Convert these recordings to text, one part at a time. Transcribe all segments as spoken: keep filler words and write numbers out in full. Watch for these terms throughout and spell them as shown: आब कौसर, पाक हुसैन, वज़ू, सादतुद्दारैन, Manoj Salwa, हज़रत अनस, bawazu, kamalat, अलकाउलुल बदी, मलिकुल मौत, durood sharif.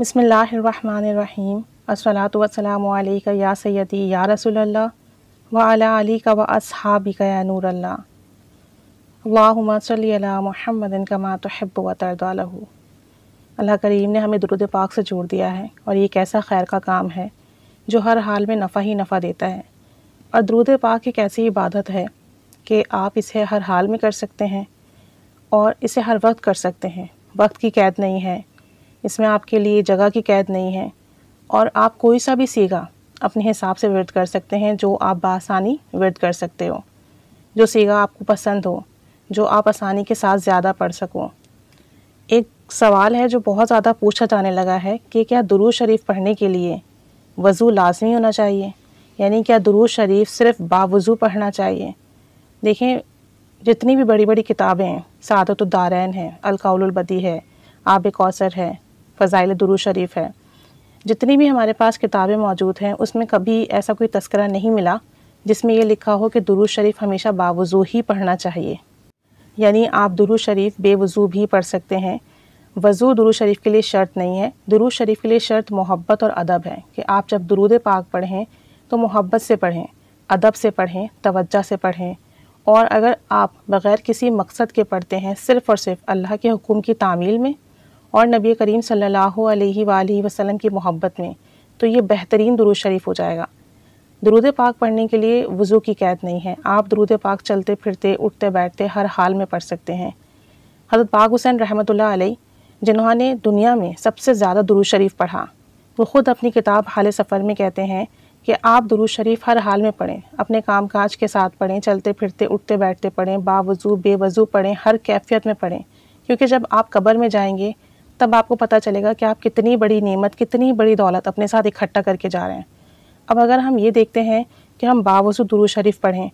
बिस्मिल्लाहिर्रहमानिर्रहीम अस्सलातु वस्सलामु अलैका या सय्यदी या रसूलल्लाह व अला अलीका व अस्हाबिका या नूरल्लाह अल्लाहुम्मा सल्लि अला मुहम्मदिन कमा तुहिब्बु व तर्दा लहू। अल्लाह करीम ने हमें दुरूद पाक से जोड़ दिया है और ये एक ऐसा खैर का काम है जो हर हाल में नफ़ा ही नफ़ा देता है। और दुरूद पाक एक ऐसी इबादत है कि आप इसे हर हाल में कर सकते हैं और इसे हर वक्त कर सकते हैं। वक्त की कैद नहीं है इसमें, आपके लिए जगह की कैद नहीं है और आप कोई सा भी सीगा अपने हिसाब से विर्द कर सकते हैं जो आप बासानी विर्द कर सकते हो, जो सीगा आपको पसंद हो, जो आप आसानी के साथ ज़्यादा पढ़ सको। एक सवाल है जो बहुत ज़्यादा पूछा जाने लगा है कि क्या दुरूद शरीफ पढ़ने के लिए वज़ू लाजमी होना चाहिए, यानी क्या दुरूद शरीफ सिर्फ़ बावज़ू पढ़ना चाहिए। देखें, जितनी भी बड़ी बड़ी किताबें हैं, सादतुद्दारैन हैं, अलकाउलुल बदी है, आब कौसर है, फ़ज़ाइल ए दुरूद शरीफ है, जितनी भी हमारे पास किताबें मौजूद हैं उसमें कभी ऐसा कोई तस्करा नहीं मिला जिसमें यह लिखा हो कि दुरूद शरीफ हमेशा बावज़ू ही पढ़ना चाहिए। यानी आप दुरूद शरीफ बेवज़ू भी पढ़ सकते हैं। वज़ू दुरूद शरीफ के लिए शर्त नहीं है। दुरूद शरीफ के लिए शर्त मोहब्बत और अदब है कि आप जब दुरूद पाक पढ़ें तो मोहब्बत से पढ़ें, अदब से पढ़ें, तवज्जो से पढ़ें। और अगर आप बग़ैर किसी मकसद के पढ़ते हैं, सिर्फ़ और सिर्फ अल्लाह के हुक्म की तामील में और नबी करीम सल्लल्लाहु अलैहि वालैहि वसल्लम की मोहब्बत में, तो ये बेहतरीन दुरूद शरीफ हो जाएगा। दुरूद पाक पढ़ने के लिए वज़ू की कैद नहीं है। आप दुरूद पाक चलते फिरते, उठते बैठते, हर हाल में पढ़ सकते हैं। हज़रत पाक हुसैन रहमतुल्लाह अलैह, जिन्होंने दुनिया में सबसे ज़्यादा दुरूद शरीफ पढ़ा, वो ख़ुद अपनी किताब हाल सफ़र में कहते हैं कि आप दुरूद शरीफ हर हाल में पढ़ें, अपने कामकाज के साथ पढ़ें, चलते फिरते, उठते बैठते पढ़ें, बावज़ू बेवज़ू पढ़ें, हर कैफियत में पढ़ें। क्योंकि जब आप कब्र में जाएंगे तब आपको पता चलेगा कि आप कितनी बड़ी नेमत, कितनी बड़ी दौलत अपने साथ इकट्ठा करके जा रहे हैं। अब अगर हम ये देखते हैं कि हम बावज़ू दुरूद शरीफ पढ़ें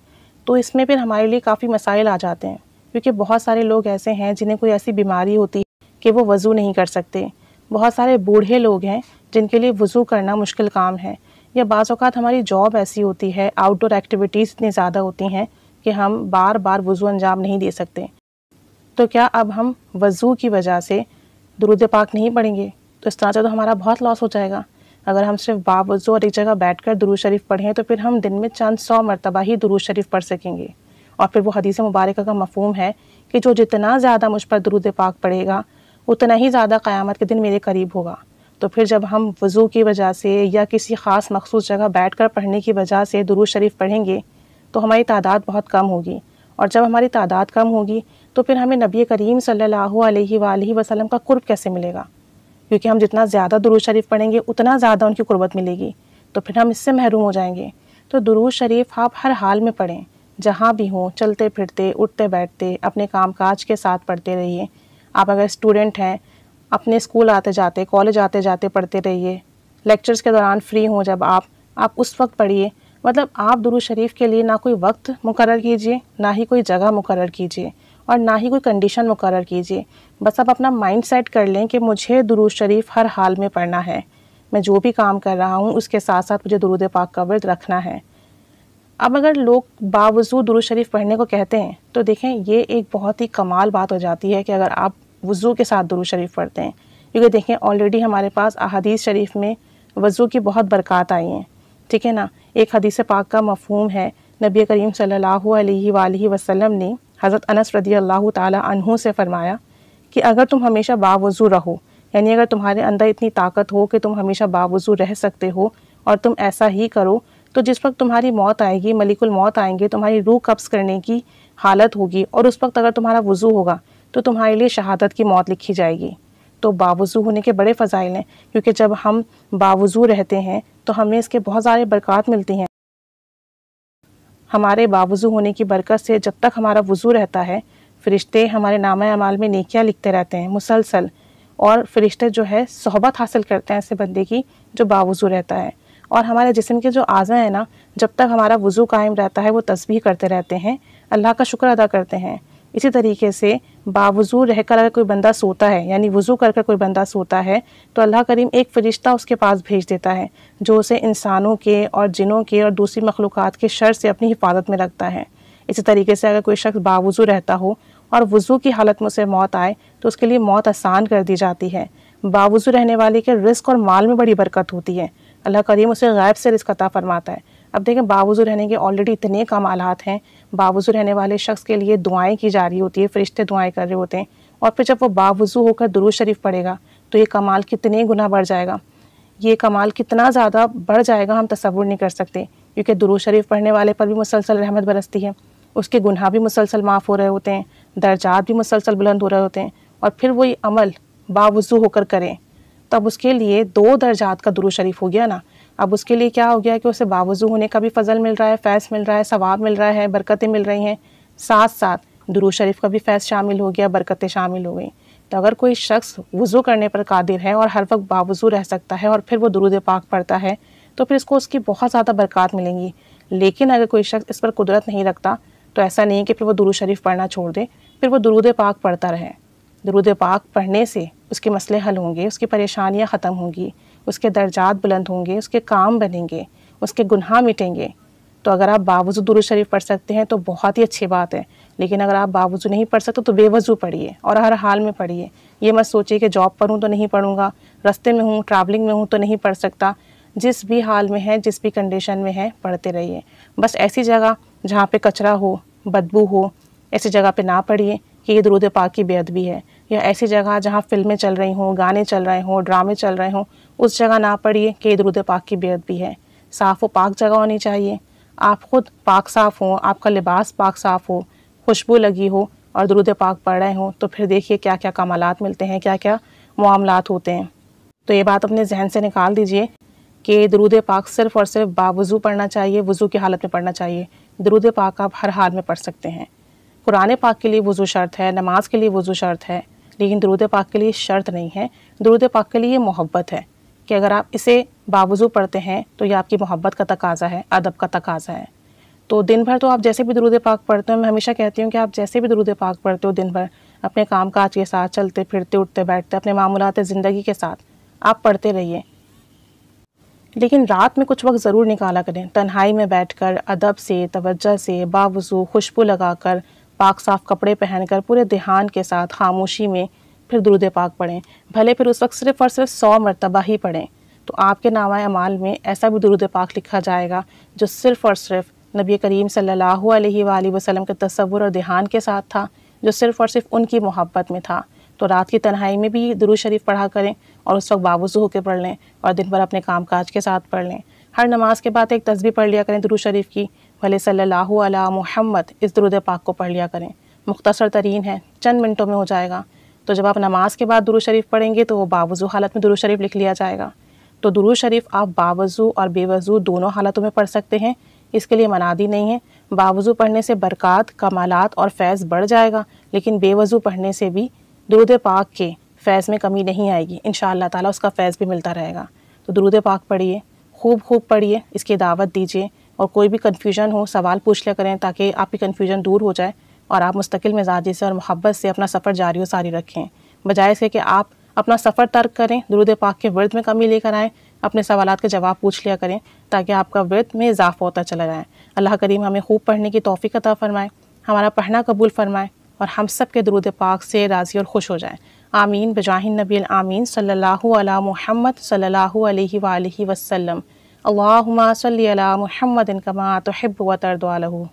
तो इसमें फिर हमारे लिए काफ़ी मसाइल आ जाते हैं, क्योंकि बहुत सारे लोग ऐसे हैं जिन्हें कोई ऐसी बीमारी होती है कि वो वज़ू नहीं कर सकते। बहुत सारे बूढ़े लोग हैं जिनके लिए वज़ू करना मुश्किल काम है, या बाज़ औक़ात हमारी जॉब ऐसी होती है, आउटडोर एक्टिविटीज़ इतनी ज़्यादा होती हैं कि हम बार बार वज़ू अंजाम नहीं दे सकते। तो क्या अब हम वज़ू की वजह से दुरूद पाक नहीं पढ़ेंगे? तो इस तरह से तो हमारा बहुत लॉस हो जाएगा। अगर हम सिर्फ बावज़ू और एक जगह बैठकर दुरूद शरीफ पढ़ें तो फिर हम दिन में चंद सौ मरतबा ही दुरूद शरीफ पढ़ सकेंगे। और फिर वो हदीस मुबारक का मफ़हूम है कि जो जितना ज़्यादा मुझ पर दुरूद पाक पढ़ेगा उतना ही ज़्यादा क़यामत के दिन मेरे करीब होगा। तो फिर जब हम वज़ू की वजह से या किसी ख़ास मखसूस जगह बैठकर पढ़ने की वजह से दुरूद शरीफ पढ़ेंगे तो हमारी तादाद बहुत कम होगी। और जब हमारी तादाद कम होगी तो फिर हमें नबी करीम सल्लल्लाहु अलैहि वालैहि वसल्लम का कुर्ब कैसे मिलेगा? क्योंकि हम जितना ज़्यादा दुरूद शरीफ पढ़ेंगे उतना ज़्यादा उनकी कुर्बत मिलेगी, तो फिर हम इससे महरूम हो जाएंगे। तो दुरूद शरीफ आप हर हाल में पढ़ें, जहाँ भी हों, चलते फिरते, उठते बैठते, अपने कामकाज के साथ पढ़ते रहिए। आप अगर स्टूडेंट हैं, अपने स्कूल आते जाते, कॉलेज आते जाते पढ़ते रहिए। लेक्चर्स के दौरान फ्री हों जब आप आप उस वक्त पढ़िए। मतलब आप दुरूद शरीफ के लिए ना कोई वक्त मुकर्रर कीजिए, ना ही कोई जगह मुकर्रर कीजिए और ना ही कोई कंडीशन मुकर्रर कीजिए। बस आप अपना माइंड सेट कर लें कि मुझे दुरूद शरीफ हर हाल में पढ़ना है, मैं जो भी काम कर रहा हूँ उसके साथ साथ मुझे दुरूद पाक का विर्द रखना है। अब अगर लोग बावज़ू दुरूद शरीफ पढ़ने को कहते हैं तो देखें, ये एक बहुत ही कमाल बात हो जाती है कि अगर आप वज़ू के साथ दुरूद शरीफ पढ़ते हैं। क्योंकि देखें, ऑलरेडी हमारे पास अहादीस शरीफ में वज़ू की बहुत बरक़ात आई हैं, ठीक है ना। एक हदीस पाक का मफ़हूम है, नबी करीम सल्लल्लाहु अलैहि वालैहि वसल्लम ने हज़रत अनस रदियल्लाहु ताला अन्हु से फ़रमाया कि अगर तुम हमेशा बावज़ू रहो, यानी अगर तुम्हारे अंदर इतनी ताकत हो कि तुम हमेशा बावज़ू रह सकते हो और तुम ऐसा ही करो, तो जिस वक्त तुम्हारी मौत आएगी, मलिकुल मौत आएंगे, तुम्हारी रूह कब्ज़ करने की हालत होगी और उस वक्त अगर तुम्हारा वज़ू होगा तो तुम्हारे लिए शहादत की मौत लिखी जाएगी। तो बावज़ू होने के बड़े फ़ज़ाइल हैं, क्योंकि जब हम बावज़ू रहते हैं तो हमें इसके बहुत सारे बरक़ात मिलती हैं। हमारे बावज़ू होने की बरकत से जब तक हमारा वज़ू रहता है, फ़रिश्ते हमारे नामा अमाल में नेकियां लिखते रहते हैं मुसलसल। और फ़रिश्ते जो है सोहबत हासिल करते हैं ऐसे बंदे की जो बावज़ू रहता है। और हमारे जिस्म के जो आज़ा है ना, जब तक हमारा वज़ू कायम रहता है वो तस्बीह करते रहते हैं, अल्लाह का शुक्र अदा करते हैं। इसी तरीके से बावज़ू रहकर अगर कोई बंदा सोता है, यानी वज़ू कर कर कोई बंदा सोता है, तो अल्लाह करीम एक फ़रिश्ता उसके पास भेज देता है जो उसे इंसानों के और जिनों के और दूसरी मखलूक़ात के शर से अपनी हिफाजत में रखता है। इसी तरीके से अगर कोई शख्स बावज़ू रहता हो और वज़ू की हालत में उसे मौत आए तो उसके लिए मौत आसान कर दी जाती है। बावजू रहने वाले के रिस्क और माल में बड़ी बरकत होती है। अल्लाह करीम उसे गायब से रिस्क अता फरमाता है। अब देखें बावजू रहने के ऑलरेडी इतने कमालात हैं, बावजू रहने वाले शख्स के लिए दुआएं की जा रही होती है, फरिश्ते दुआएं कर रहे होते हैं, और फिर जब वो बावजू होकर दुरूद शरीफ पढ़ेगा तो ये कमाल कितने गुना बढ़ जाएगा, ये कमाल कितना ज़्यादा बढ़ जाएगा हम तसव्वुर नहीं कर सकते, क्योंकि दुरूद शरीफ पढ़ने वाले पर भी मुसलसल रहमत बरसती है, उसके गुनाह भी मुसलसल माफ़ हो रहे होते हैं, दर्जात भी मुसलसल बुलंद हो रहे होते हैं, और फिर वही अमल बावजू होकर करें तब उसके लिए दो दर्जात का दुरूद शरीफ हो गया ना। अब उसके लिए क्या हो गया कि उसे बावजू होने का भी फ़ज़ल मिल रहा है, फैज़ मिल रहा है, सवाब मिल रहा है, बरकतें मिल रही हैं, साथ साथ दुरूद शरीफ का भी फैज़ शामिल हो गया, बरकतें शामिल हो गई। तो अगर कोई शख्स वज़ू करने पर कादिर है और हर वक्त बावजू रह सकता है और फिर वो दुरूद पाक पढ़ता है तो फिर इसको उसकी बहुत ज़्यादा बरकत मिलेंगी। लेकिन अगर कोई शख्स इस पर कुदरत नहीं रखता तो ऐसा नहीं कि फिर वो दुरूद शरीफ पढ़ना छोड़ दे, फिर वो दुरूद पाक पढ़ता रहे। दुरूद पाक पढ़ने से उसके मसले हल होंगे, उसकी परेशानियां ख़त्म होंगी, उसके दर्जात बुलंद होंगे, उसके काम बनेंगे, उसके गुनाह मिटेंगे। तो अगर आप बावजू दुरूद शरीफ पढ़ सकते हैं तो बहुत ही अच्छी बात है, लेकिन अगर आप बावजू नहीं पढ़ सकते तो बेवजू पढ़िए और हर हाल में पढ़िए। ये मत सोचिए कि जॉब पर हूँ तो नहीं पढ़ूँगा, रास्ते में हूँ, ट्रैवलिंग में हूँ तो नहीं पढ़ सकता। जिस भी हाल में है, जिस भी कंडीशन में है, पढ़ते रहिए। बस ऐसी जगह जहाँ पे कचरा हो, बदबू हो, ऐसी जगह पे ना पढ़िए कि ये दुरूद पाक की बेअदबी है, या ऐसी जगह जहाँ फिल्में चल रही हों, गाने चल रहे हों, ड्रामे चल रहे हों, उस जगह ना पढ़िए कि ये दुरूद पाक की बेअदबी है। साफ़ व पाक जगह होनी चाहिए, आप ख़ुद पाक साफ़ हो, आपका लिबास पाक साफ़ हो, खुशबू लगी हो और दुरूद पाक पढ़ रहे हों तो फिर देखिए क्या क्या कमालात मिलते हैं, क्या क्या मामलात होते हैं। तो ये बात अपने जहन से निकाल दीजिए कि दुरूद पाक सिर्फ़ और सिर्फ बावजू पढ़ना चाहिए, वज़ू की हालत में पढ़ना चाहिए। दुरूद पाक आप हर हाल में पढ़ सकते हैं। कुरान पाक के लिए वज़ू शर्त है, नमाज के लिए वज़ू शर्त है, लेकिन दुरूद पाक के लिए शर्त नहीं है। दुरूद पाक के लिए मोहब्बत है कि अगर आप इसे बावजू पढ़ते हैं तो ये आपकी मोहब्बत का तकाज़ा है, अदब का तकाज़ा है। तो दिन भर तो आप जैसे भी दुरूद पाक पढ़ते हो, मैं हमेशा कहती हूँ कि आप जैसे भी दुरूद पाक पढ़ते हो दिन भर अपने काम काज के साथ, चलते फिरते, उठते बैठते, अपने मामूलात ज़िंदगी के साथ आप पढ़ते रहिए। लेकिन रात में कुछ वक्त ज़रूर निकाला करें, तन्हाई में बैठकर अदब से, तवज्जो से, बावजू खुशबू लगाकर, पाक साफ़ कपड़े पहनकर, पूरे ध्यान के साथ खामोशी में फिर दुरूद पाक पढ़ें। भले फिर उस वक्त सिर्फ़ और सिर्फ सौ मरतबा ही पढ़ें तो आपके नामा अमाल में ऐसा भी दुरूद पाक लिखा जाएगा जो सिर्फ़ और सिर्फ नबी करीम सल्लल्लाहु अलैहि वसल्लम के तसव्वुर और ध्यान के साथ था, जो सिर्फ़ और सिर्फ उनकी मोहब्बत में था। तो रात की तन्हाई में भी दुरूद शरीफ पढ़ा करें और उस वक्त बावजू होकर पढ़ लें और दिन भर अपने कामकाज के साथ पढ़ लें। हर नमाज के बाद एक तस्बीह पढ़ लिया करें दुरूद शरीफ की, भले सल्लल्लाहु अला मुहम्मद इस दुरूद पाक को पढ़ लिया करें। मुख्तसर तरीन है, चंद मिनटों में हो जाएगा। तो जब आप नमाज के बाद दुरूद शरीफ पढ़ेंगे तो वो बावजू हालत में दुरूद शरीफ लिख लिया जाएगा। तो दुरूद शरीफ आप बावजू और बेवजू दोनों हालतों में पढ़ सकते हैं, इसके लिए मनादी नहीं है। बावजू पढ़ने से बरक़ात, कमालात और फैज़ बढ़ जाएगा, लेकिन बेवजू पढ़ने से भी दुरूद पाक के फ़ैज़ में कमी नहीं आएगी, इंशाअल्लाह ताला उसका फ़ैज़ भी मिलता रहेगा। तो दुरूद पाक पढ़िए, खूब खूब पढ़िए, इसकी दावत दीजिए, और कोई भी कन्फ्यूजन हो सवाल पूछ लिया करें ताकि आपकी कन्फ्यूजन दूर हो जाए और आप मुस्तकिल मिजाजी से और मोहब्बत से अपना सफ़र जारी व सारी रखें। बजाय इसके कि आप अपना सफ़र तर्क करें, दुरूद पाक के वर्द में कमी लेकर आएँ, अपने सवालात के जवाब पूछ लिया करें ताकि आपका वर्द में इजाफा होता चला जाए। अल्लाह करीम हमें खूब पढ़ने की तौफ़ीक़ अता फ़रमाए, हमारा पढ़ना कबूल फ़रमाए और हम सब के दुरूद पाक से राज़ी और खुश हो जाएं। आमीन बजाहिन नबील आमीन सल्लल्लाहु अला मुहम्मद सल्लल्लाहु अलैहि वालिहि वसल्लम। अल्लाहुम्मा सल्ली अला मुहम्मदिन कमा तुहिब्बु व तरदा लहू।